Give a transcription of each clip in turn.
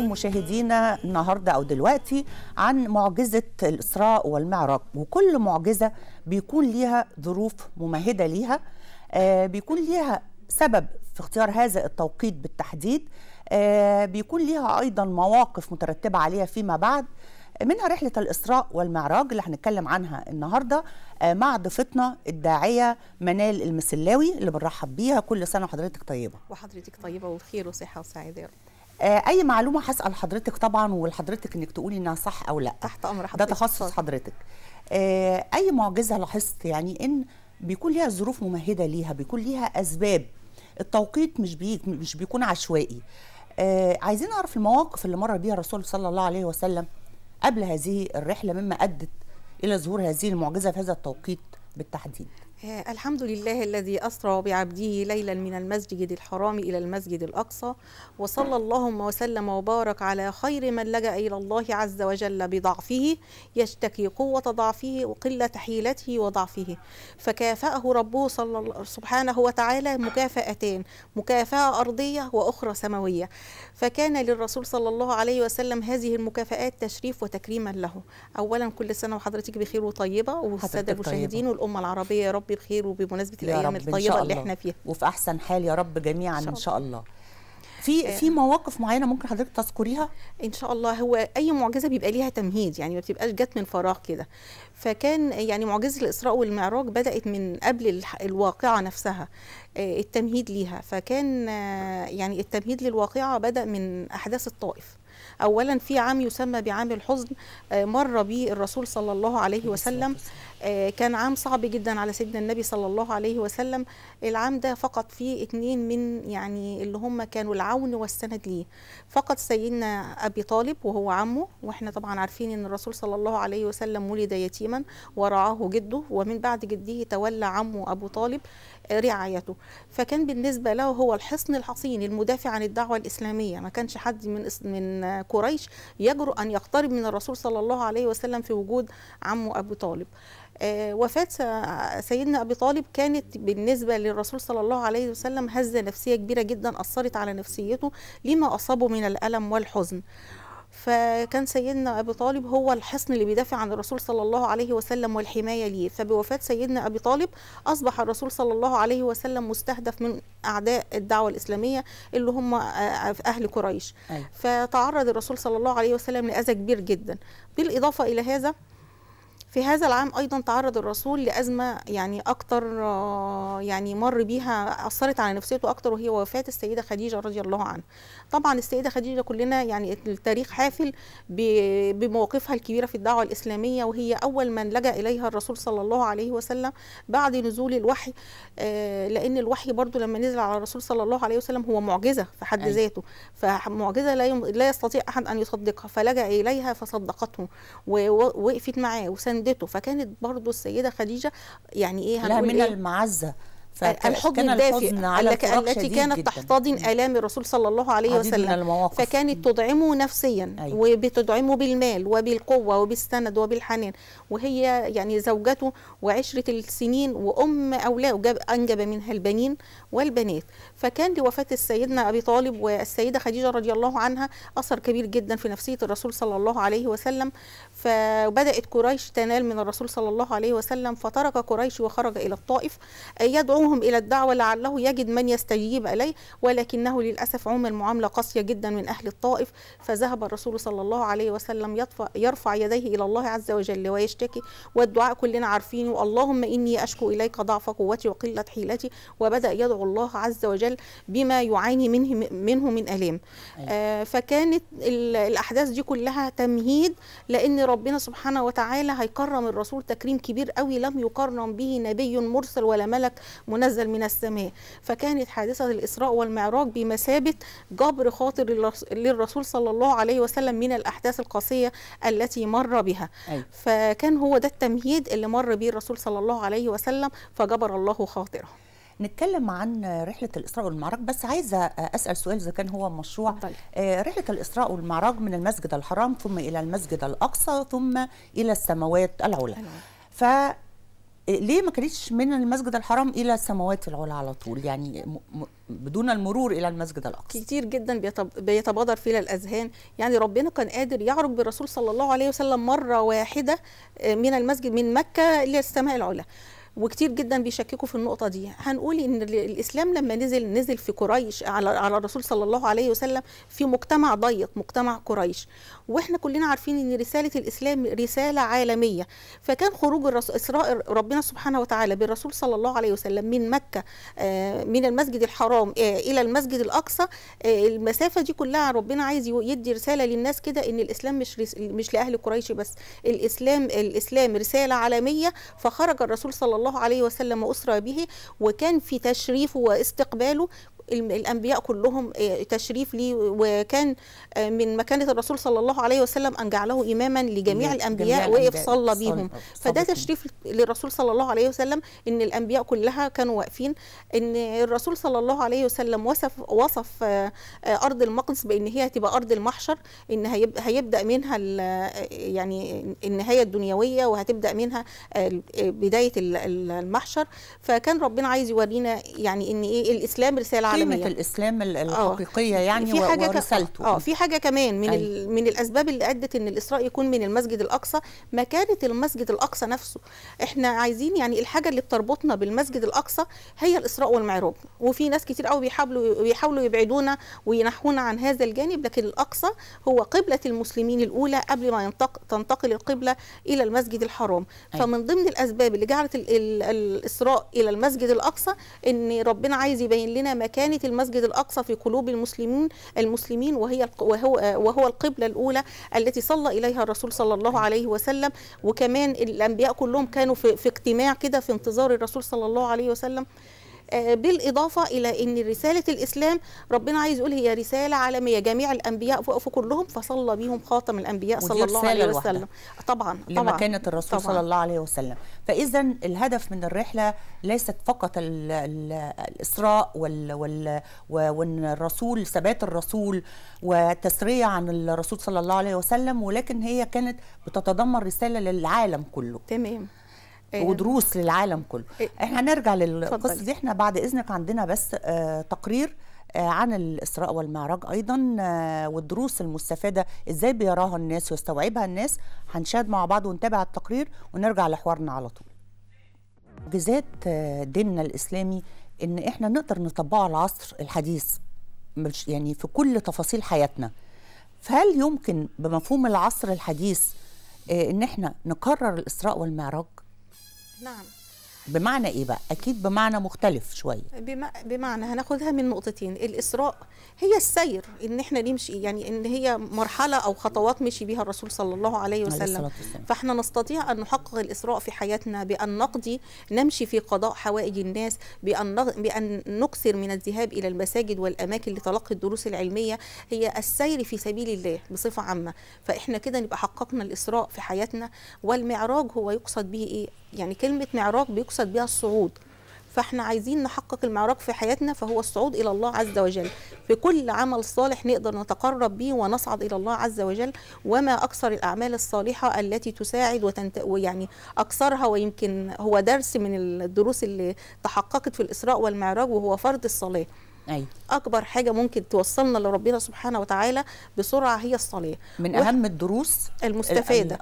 مشاهدينا النهارده او دلوقتي عن معجزه الإسراء والمعراج، وكل معجزه بيكون ليها ظروف ممهده ليها، بيكون ليها سبب في اختيار هذا التوقيت بالتحديد، بيكون ليها ايضا مواقف مترتبه عليها فيما بعد، منها رحله الإسراء والمعراج اللي هنتكلم عنها النهارده مع ضيفتنا الداعيه منال المسلاوي اللي بنرحب بيها. كل سنه وحضرتك طيبه. وحضرتك طيبه وبخير وصحه وسعاده يا رب. اي معلومه هسال حضرتك طبعا، ولحضرتك انك تقولي انها صح او لا. تحت امر حضرتك، ده تخصص حضرتك. اي معجزه لاحظت يعني ان بيكون ليها ظروف ممهده ليها، بيكون ليها اسباب، التوقيت مش بيكون عشوائي. عايزين نعرف المواقف اللي مر بيها الرسول صلى الله عليه وسلم قبل هذه الرحله مما ادت الى ظهور هذه المعجزه في هذا التوقيت بالتحديد. الحمد لله الذي أسرى بعبده ليلا من المسجد الحرام إلى المسجد الأقصى، وصلى اللهم وسلم وبارك على خير من لجأ إلى الله عز وجل بضعفه، يشتكي قوة ضعفه وقلة حيلته وضعفه، فكافأه ربه سبحانه وتعالى مكافأتين، مكافأة أرضية وأخرى سماوية. فكان للرسول صلى الله عليه وسلم هذه المكافآت تشريف وتكريما له. أولا كل سنة وحضرتك بخير وطيبة، والسادة المشاهدين والأمة العربية يا رب بخير، وبمناسبه الايام الطيبه اللي احنا فيها وفي احسن حال يا رب جميعا ان شاء الله. في مواقف معينه ممكن حضرتك تذكريها؟ ان شاء الله. هو اي معجزه بيبقى ليها تمهيد، يعني ما بتبقاش جت من فراغ كده. فكان يعني معجزه الإسراء والمعراج بدات من قبل الواقعه نفسها، التمهيد ليها. فكان يعني التمهيد للواقعه بدا من احداث الطائف. اولا في عام يسمى بعام الحزن مر به الرسول صلى الله عليه وسلم، كان عام صعب جدا على سيدنا النبي صلى الله عليه وسلم. العام ده فقط فيه 2 من يعني اللي هم كانوا العون والسند ليه، فقط سيدنا ابي طالب وهو عمه، واحنا طبعا عارفين ان الرسول صلى الله عليه وسلم ولد يتيما ورعاه جده، ومن بعد جده تولى عمه ابو طالب رعايته. فكان بالنسبه له هو الحصن الحصين المدافع عن الدعوه الاسلاميه، ما كانش حد من قريش يجرؤ ان يقترب من الرسول صلى الله عليه وسلم في وجود عمه ابو طالب. وفاة سيدنا أبي طالب كانت بالنسبة للرسول صلى الله عليه وسلم هزة نفسية كبيرة جدا أثرت على نفسيته لما أصابه من الألم والحزن. فكان سيدنا أبي طالب هو الحصن اللي بيدافع عن الرسول صلى الله عليه وسلم والحماية ليه. فبوفاة سيدنا أبي طالب أصبح الرسول صلى الله عليه وسلم مستهدف من أعداء الدعوة الإسلامية اللي هم أهل قريش. فتعرض الرسول صلى الله عليه وسلم لأذى كبير جدا. بالإضافة إلى هذا في هذا العام أيضا تعرض الرسول لأزمة يعني أكتر، يعني مر بيها أثرت على نفسيته أكتر، وهي وفاة السيدة خديجة رضي الله عنها. طبعا السيدة خديجة كلنا يعني التاريخ حافل بمواقفها الكبيرة في الدعوة الإسلامية، وهي أول من لجأ إليها الرسول صلى الله عليه وسلم بعد نزول الوحي، لأن الوحي برضو لما نزل على الرسول صلى الله عليه وسلم هو معجزة في حد ذاته، فمعجزة لا يستطيع أحد أن يصدقها، فلجأ إليها فصدقته ووقفت معاه وساندته. فكانت برضو السيدة خديجة يعني ايه هنقول من المعزة، الحضن الدافئ التي كانت تحتضن آلام الرسول صلى الله عليه وسلم، فكانت تدعمه نفسيا وبتدعمه بالمال وبالقوة وبالسند وبالحنان، وهي يعني زوجته وعشرة السنين وأم أولاده، أنجب منها البنين والبنات. فكان لوفاة سيدنا أبي طالب والسيدة خديجة رضي الله عنها أثر كبير جدا في نفسية الرسول صلى الله عليه وسلم. فبدأت قريش تنال من الرسول صلى الله عليه وسلم، فترك قريش وخرج إلى الطائف يدعو إلى الدعوة لعله يجد من يستجيب إليه، ولكنه للأسف عمل معاملة قاسية جدا من أهل الطائف. فذهب الرسول صلى الله عليه وسلم يرفع يديه إلى الله عز وجل ويشتكي، والدعاء كلنا عارفينه، اللهم إني أشكو إليك ضعف قوتي وقلة حيلتي. وبدأ يدعو الله عز وجل بما يعاني منه من آلام. فكانت الأحداث دي كلها تمهيد، لأن ربنا سبحانه وتعالى هيكرم الرسول تكريم كبير قوي لم يكرم به نبي مرسل ولا ملك منزل من السماء. فكانت حادثة الإسراء والمعراج بمثابة جبر خاطر للرسول صلى الله عليه وسلم من الأحداث القاسية التي مر بها. فكان هو ده التمهيد اللي مر به الرسول صلى الله عليه وسلم، فجبر الله خاطره. نتكلم عن رحلة الإسراء والمعراج، بس عايزة أسأل سؤال إذا كان هو مشروع. رحلة الإسراء والمعراج من المسجد الحرام ثم إلى المسجد الأقصى ثم إلى السماوات العلى، ف ليه ما كانتش من المسجد الحرام إلى السماوات العلى على طول؟ يعني بدون المرور إلى المسجد الأقصى. كتير جدا بيتبادر فينا الأذهان، يعني ربنا كان قادر يعرج بالرسول صلى الله عليه وسلم مرة واحدة من المسجد من مكة إلى السماء العلى، وكتير جدا بيشككوا في النقطة دي. هنقول إن الإسلام لما نزل في قريش على الرسول صلى الله عليه وسلم في مجتمع ضيق، مجتمع قريش، وإحنا كلنا عارفين إن رسالة الإسلام رسالة عالمية. فكان خروج إسراء ربنا سبحانه وتعالى بالرسول صلى الله عليه وسلم من مكة من المسجد الحرام إلى المسجد الأقصى، المسافة دي كلها ربنا عايز يدي رسالة للناس كده إن الإسلام مش لأهل قريش بس، الإسلام رسالة عالمية. فخرج الرسول صلى الله عليه وسلم وأسرى به، وكان في تشريفه واستقباله الأنبياء كلهم تشريف ليه، وكان من مكانة الرسول صلى الله عليه وسلم أن جعله إماما لجميع الأنبياء وقف صلى بيهم. فده تشريف للرسول صلى الله عليه وسلم، إن الأنبياء كلها كانوا واقفين. إن الرسول صلى الله عليه وسلم وصف أرض المقدس بإن هي هتبقى أرض المحشر، إن هيبدأ منها يعني النهاية الدنيوية، وهتبدأ منها بداية المحشر. فكان ربنا عايز يورينا يعني إن إيه الإسلام رسالة قيمة عالمية. الإسلام الحقيقية يعني ورسالته. في حاجة كمان من من الأسباب اللي أدت إن الإسراء يكون من المسجد الأقصى، مكانة المسجد الأقصى نفسه. إحنا عايزين يعني الحاجة اللي بتربطنا بالمسجد الأقصى هي الإسراء والمعراج، وفي ناس كتير قوي بيحاولوا يبعدونا وينحونا عن هذا الجانب، لكن الأقصى هو قبلة المسلمين الأولى قبل ما تنتقل القبلة إلى المسجد الحرام. فمن ضمن الأسباب اللي جعلت الإسراء إلى المسجد الأقصى إن ربنا عايز يبين لنا مكانة المسجد الأقصى في قلوب المسلمين وهو القبلة الأولى التي صلى إليها الرسول صلى الله عليه وسلم. وكمان الأنبياء كلهم كانوا في اجتماع كده في انتظار الرسول صلى الله عليه وسلم. بالإضافة إلى أن رسالة الإسلام ربنا عايز يقول هي رسالة عالمية، جميع الأنبياء وقفوا كلهم فصلى بيهم خاتم الأنبياء صلى الله عليه وسلم. طبعا لمكانة الرسول صلى الله عليه وسلم. فإذا الهدف من الرحلة ليست فقط الإسراء والرسول، ثبات الرسول والتسرية عن الرسول صلى الله عليه وسلم، ولكن هي كانت بتتضمن رسالة للعالم كله. تمام، ودروس للعالم كله. احنا هنرجع للقصه دي. احنا بعد اذنك عندنا بس تقرير عن الإسراء والمعراج ايضا، والدروس المستفاده ازاي بيراها الناس ويستوعبها الناس. هنشاهد مع بعض ونتابع التقرير ونرجع لحوارنا على طول. معجزات ديننا الاسلامي ان احنا نقدر نطبقه العصر الحديث يعني في كل تفاصيل حياتنا. فهل يمكن بمفهوم العصر الحديث ان احنا نكرر الإسراء والمعراج؟ نعم. بمعنى ايه بقى؟ اكيد بمعنى مختلف شويه. بمعنى هناخدها من نقطتين. الإسراء هي السير، ان احنا نمشي، يعني ان هي مرحله او خطوات مشي بها الرسول صلى الله عليه وسلم. فاحنا نستطيع ان نحقق الإسراء في حياتنا بان نمشي في قضاء حوائج الناس، بان نكثر من الذهاب الى المساجد والاماكن لتلقي الدروس العلميه. هي السير في سبيل الله بصفه عامه. فاحنا كده نبقى حققنا الإسراء في حياتنا. والمعراج هو يقصد به ايه؟ يعني كلمه معراج بيقصد بها الصعود. فاحنا عايزين نحقق المعراج في حياتنا، فهو الصعود الى الله عز وجل. في كل عمل صالح نقدر نتقرب به ونصعد الى الله عز وجل. وما اكثر الاعمال الصالحه التي تساعد يعني اكثرها، ويمكن هو درس من الدروس اللي تحققت في الإسراء والمعراج، وهو فرض الصلاه. اكبر حاجه ممكن توصلنا لربنا سبحانه وتعالى بسرعه هي الصلاه. من اهم الدروس المستفاده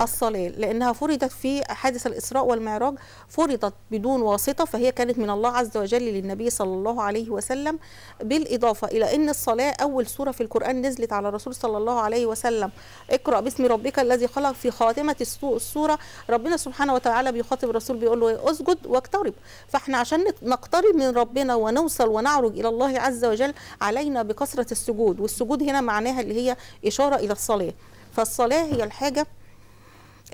الصلاه، لانها فرضت في حادث الإسراء والمعراج، فرضت بدون واسطه، فهي كانت من الله عز وجل للنبي صلى الله عليه وسلم. بالاضافه الى ان الصلاه اول سوره في القران نزلت على الرسول صلى الله عليه وسلم، اقرا باسم ربك الذي خلق. في خاتمه السوره ربنا سبحانه وتعالى بيخاطب الرسول بيقول له اسجد واقترب. فاحنا عشان نقترب من ربنا ونوصل ونعرج إلى الله عز وجل علينا بكثرة السجود. والسجود هنا معناها اللي هي إشارة إلى الصلاة. فالصلاة هي الحاجة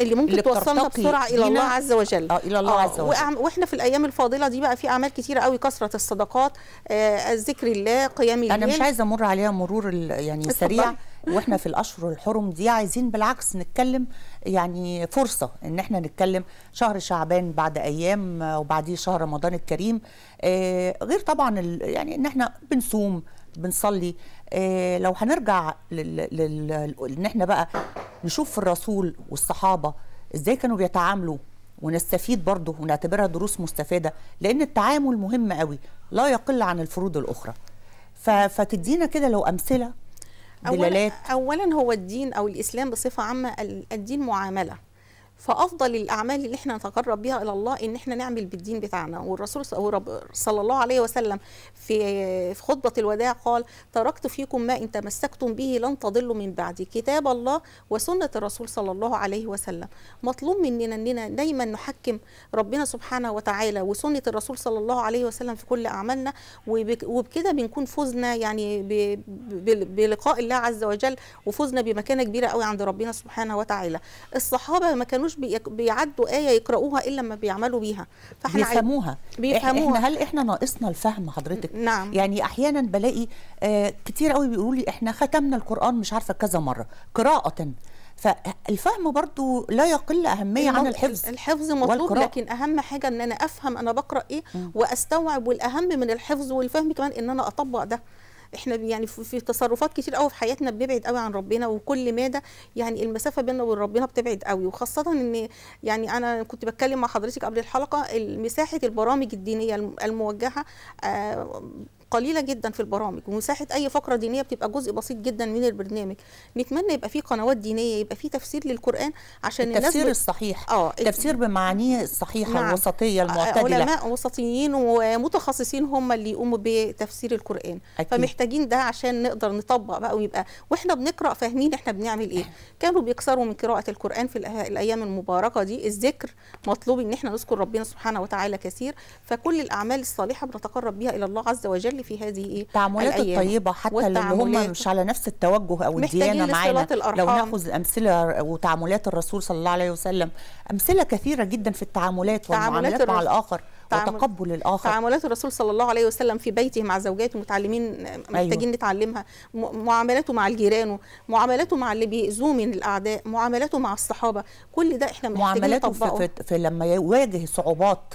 اللي ممكن توصلنا بسرعه الى الله عز وجل. الى الله عز وجل. واحنا في الايام الفاضله دي بقى في اعمال كتيره قوي، كثره الصدقات، ذكر الله، قيام الليل. انا مش عايزه امر عليها مرور يعني سريع، واحنا في الاشهر الحرم دي عايزين بالعكس نتكلم، يعني فرصه ان احنا نتكلم. شهر شعبان بعد ايام، وبعديه شهر رمضان الكريم، غير طبعا يعني ان احنا بنصوم بنصلي. لو هنرجع ان احنا بقى نشوف الرسول والصحابه ازاي كانوا بيتعاملوا، ونستفيد برضه ونعتبرها دروس مستفاده، لان التعامل مهم قوي. لا يقل عن الفروض الأخرى. فتدينا كده لو أمثلة دلالات. أولا هو الدين أو الإسلام بصفة عامة الدين معاملة، فأفضل الأعمال اللي احنا نتقرب بها إلى الله إن احنا نعمل بالدين بتاعنا. والرسول صلى الله عليه وسلم في خطبة الوداع قال: تركت فيكم ما إن تمسكتم به لن تضلوا من بعدي، كتاب الله وسنة الرسول صلى الله عليه وسلم. مطلوب مننا إننا دايما نحكم ربنا سبحانه وتعالى وسنة الرسول صلى الله عليه وسلم في كل أعمالنا، وبكده بنكون فزنا يعني بلقاء الله عز وجل، وفزنا بمكانة كبيرة قوي عند ربنا سبحانه وتعالى. الصحابة ما كانوا بيعدوا آية يقرأوها إلا لما بيعملوا بيها، فاحنا بيفهموها. هل إحنا ناقصنا الفهم حضرتك؟ نعم. يعني أحيانا بلاقي كتير قوي بيقولوا لي إحنا ختمنا القرآن مش عارفة كذا مرة قراءة. فالفهم برضو لا يقل أهمية عن الحفظ. الحفظ مطلوب، لكن أهم حاجة إن أنا أفهم أنا بقرأ إيه وأستوعب، والأهم من الحفظ والفهم كمان إن أنا أطبق ده. احنا يعني في تصرفات كتير قوي في حياتنا بنبعد قوي عن ربنا، وكل مادة يعني المسافه بيننا وبين ربنا بتبعد قوي، وخاصه ان يعني انا كنت بتكلم مع حضرتك قبل الحلقه، مساحه البرامج الدينيه الموجهه قليله جدا في البرامج، ومساحه اي فقره دينيه بتبقى جزء بسيط جدا من البرنامج. نتمنى يبقى في قنوات دينيه، يبقى في تفسير للقران عشان التفسير الناس الصحيح، التفسير بمعانيه الصحيحه الوسطيه المعتدله. علماء وسطيين ومتخصصين هم اللي يقوموا بتفسير القران، فمحتاجين ده عشان نقدر نطبق بقى، ويبقى واحنا بنقرا فاهمين احنا بنعمل ايه. كانوا بيكسروا من قراءه القران في الايام المباركه دي. الذكر مطلوب ان احنا نذكر ربنا سبحانه وتعالى كثير، فكل الاعمال الصالحه بنتقرب بيها الى الله عز وجل في هذه التعاملات الطيبة، حتى اللي هم مش على نفس التوجه أو الديانة معانا. لو ناخذ أمثلة وتعاملات الرسول صلى الله عليه وسلم، أمثلة كثيرة جدا في التعاملات والمعاملات مع الآخر وتقبل الآخر. تعاملات الرسول صلى الله عليه وسلم في بيته مع زوجاته، متعلمين محتاجين نتعلمها. معاملاته مع الجيران، معاملاته مع اللي بيأذوه من الأعداء، معاملاته مع الصحابة، كل ده احنا محتاجين نطبقه. معاملاته في لما يواجه صعوبات،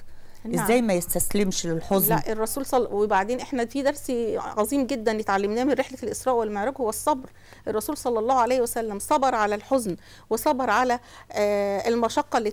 ازاي ما يستسلمش للحزن. لا الرسول وبعدين احنا في درس عظيم جدا اتعلمناه من رحله الاسراء والمعراج هو الصبر. الرسول صلى الله عليه وسلم صبر على الحزن، وصبر على المشقه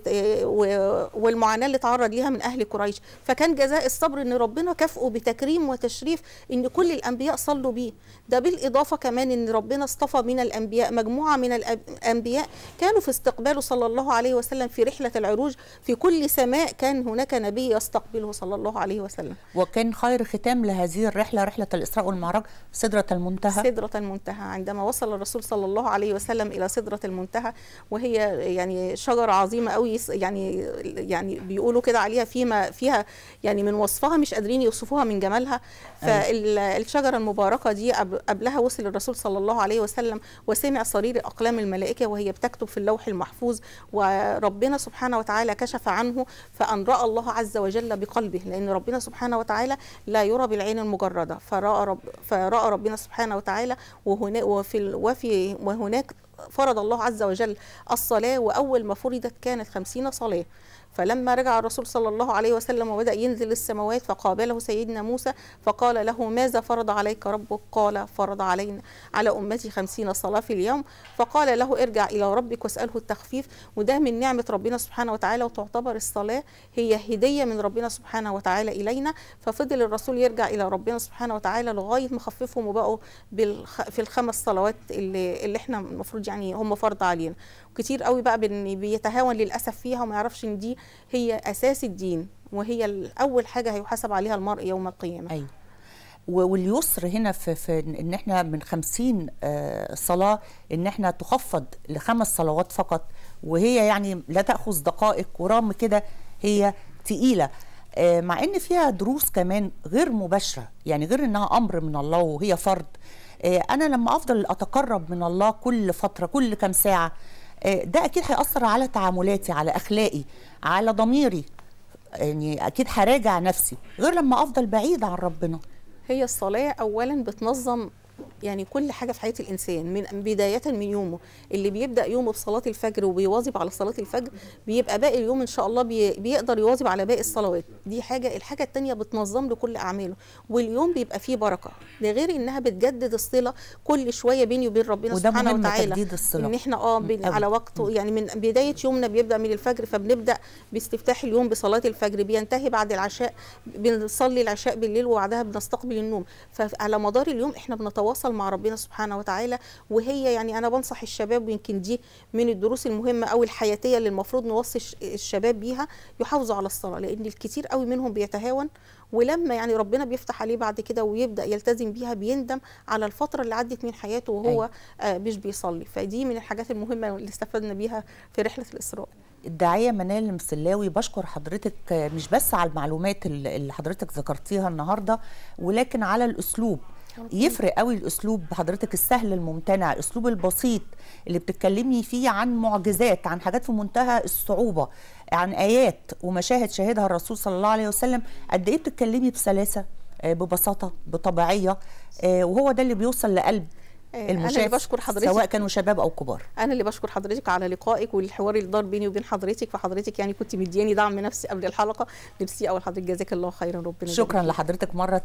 والمعاناه اللي تعرض ليها من اهل قريش، فكان جزاء الصبر ان ربنا كافئه بتكريم وتشريف ان كل الانبياء صلوا بيه. ده بالاضافه كمان ان ربنا اصطفى من الانبياء مجموعه من الانبياء كانوا في استقباله صلى الله عليه وسلم في رحله العروج. في كل سماء كان هناك نبي يستقبله صلى الله عليه وسلم. وكان خير ختام لهذه الرحلة، رحلة الإسراء والمعراج، سدرة المنتهى. سدرة المنتهى، عندما وصل الرسول صلى الله عليه وسلم إلى سدرة المنتهى، وهي يعني شجرة عظيمة قوي، يعني بيقولوا كده عليها فيما فيها يعني من وصفها مش قادرين يوصفوها من جمالها. فالشجرة المباركة دي قبلها وصل الرسول صلى الله عليه وسلم وسمع صرير أقلام الملائكة وهي بتكتب في اللوح المحفوظ، وربنا سبحانه وتعالى كشف عنه فأن رأى الله عز وجل بقلبه، لأن ربنا سبحانه وتعالى لا يرى بالعين المجردة. فرأى ربنا سبحانه وتعالى، وهناك فرض الله عز وجل الصلاة، وأول ما فرضت كانت 50 صلاة. فلما رجع الرسول صلى الله عليه وسلم وبدأ ينزل السماوات، فقابله سيدنا موسى فقال له: ماذا فرض عليك ربك؟ قال: فرض علينا على أمتي 50 صلاة في اليوم. فقال له: ارجع إلى ربك واسأله التخفيف. وده من نعمة ربنا سبحانه وتعالى، وتعتبر الصلاة هي هدية من ربنا سبحانه وتعالى إلينا. ففضل الرسول يرجع إلى ربنا سبحانه وتعالى لغاية ما خففهم وبقوا في الخمس صلوات اللي احنا المفروض يعني هم فرض علينا. كتير قوي بقى بيتهاون للأسف فيها وما يعرفش ان دي هي أساس الدين، وهي أول حاجة هيحاسب عليها المرء يوم القيامة. أيوة. واليسر هنا في إن احنا من 50 صلاة إن احنا تخفض ل5 صلوات فقط، وهي يعني لا تأخذ دقائق، ورغم كده هي تقيلة، مع إن فيها دروس كمان غير مباشرة، يعني غير إنها أمر من الله وهي فرض. أنا لما أفضل أتقرب من الله كل فترة كل كام ساعة، ده أكيد هيأثر على تعاملاتي، على أخلاقي، على ضميري، يعني أكيد هراجع نفسي، غير لما أفضل بعيد عن ربنا. هي الصلاة أولا بتنظم يعني كل حاجه في حياه الانسان من بدايه من يومه، اللي بيبدا يومه بصلاه الفجر وبيواظب على صلاه الفجر بيبقى باقي اليوم ان شاء الله بيقدر يواظب على باقي الصلوات. دي حاجه. الحاجه الثانيه بتنظم له كل اعماله، واليوم بيبقى فيه بركه، ده غير انها بتجدد الصله كل شويه بيني وبين ربنا سبحانه وتعالى، تجديد الصله ان احنا على وقته. يعني من بدايه يومنا بيبدا من الفجر، فبنبدا باستفتاح اليوم بصلاه الفجر، بينتهي بعد العشاء بنصلي العشاء بالليل وبعدها بنستقبل النوم. فعلى مدار اليوم احنا بنتواصل مع ربنا سبحانه وتعالى، وهي يعني انا بنصح الشباب، ويمكن دي من الدروس المهمه او الحياتيه اللي المفروض نوصي الشباب بيها، يحافظوا على الصلاه، لان الكثير قوي منهم بيتهاون، ولما يعني ربنا بيفتح عليه بعد كده ويبدا يلتزم بيها بيندم على الفتره اللي عدت من حياته وهو مش بيصلي. فدي من الحاجات المهمه اللي استفدنا بيها في رحله الاسراء. الداعيه منال المسلاوي، بشكر حضرتك مش بس على المعلومات اللي حضرتك ذكرتيها النهارده، ولكن على الاسلوب. يفرق قوي الاسلوب حضرتك، السهل الممتنع، الاسلوب البسيط اللي بتتكلمي فيه عن معجزات، عن حاجات في منتهى الصعوبه، عن ايات ومشاهد شاهدها الرسول صلى الله عليه وسلم. قد ايه بتتكلمي بسلاسه، ببساطه، بطبيعيه، وهو ده اللي بيوصل لقلب المشاهد. أنا اللي بشكر حضرتك، سواء كانوا شباب أو كبار. أنا اللي بشكر حضرتك على لقائك والحوار اللي دار بيني وبين حضرتك، فحضرتك يعني كنت مدياني دعم نفسي قبل الحلقة، ميرسي أول حضرتك، جزاك الله خيرا، ربنا شكرا لحضرتك مرة تانية.